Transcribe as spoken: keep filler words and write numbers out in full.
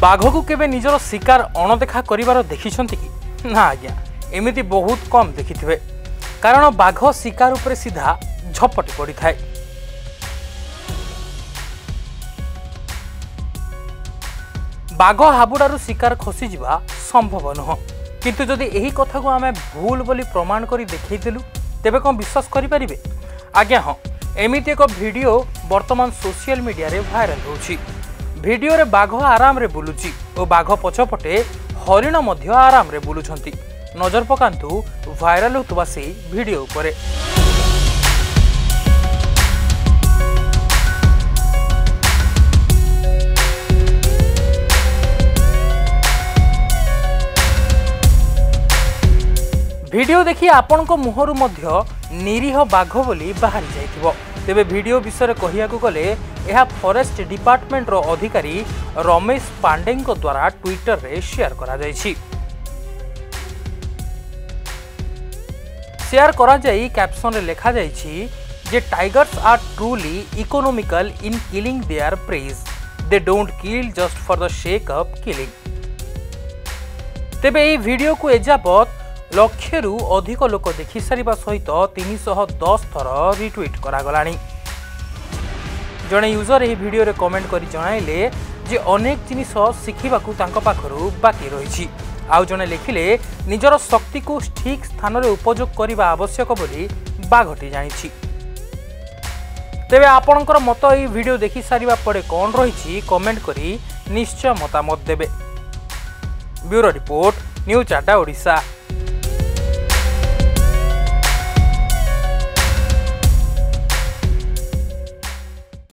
बाघ को केवे निजर शिकार अणदेखा कर देखी कि ना आज्ञा एमती बहुत कम देखी थे कारण बाघ शिकार उपरे सीधा झपटी पड़ी था। बाघ हाबुड़ारू शिकार खसी जावा संभव नुह किंतु जदि यही कथा को आम भूल बोली प्रमाण कर देखलु तेबे कौन विश्वास करें। आज्ञा हाँ एमती एक वीडियो वर्तमान सोशल मीडिया रे वायरल होची। वीडियो रे बाघ आराम रे बुलुची और बाघ पछपटे हरिण मध्य आराम रे बुलुछंती। नजर पकांतु वायरल होतुवा से वीडियो उपरे। वीडियो देखी आपण को मुहरु मध्य निरीह बाघ बोली बाहरी जाइथिबो। तेबे वीडियो विषय कहिया को गले यह फॉरेस्ट डिपार्टमेंट रो अधिकारी रमेश पांडे द्वारा ट्विटर रे शेयर करा जायछि। शेयर करा जाई कैप्शन रे लिखा जायछि जे tigers are truly economical in killing their prey they don't kill just for the sake of killing. तेबे ए वीडियो को एजापत लक्षे रु अधिक लोक देखि सारिबा सहित तीन सौ दस थर रिट्वीट करागलाणी। जणे यूजर एही वीडियो रे कमेंट करी जणाइले जे अनेक जिनिस शिखिबाकू तांको पाखरु बाकी रहिछि। आउ जणे लिखिले निजर शक्ति को ठीक स्थान रे उपयोग करिबा आवश्यक बोली बाघटी जानिछि। तेबे आपणकर मत एही वीडियो देखि सारिबा परे कोन रहिछि कमेंट करी निश्चय मतामत देबे। ब्यूरो रिपोर्ट न्यूज अड्डा ओडिशा।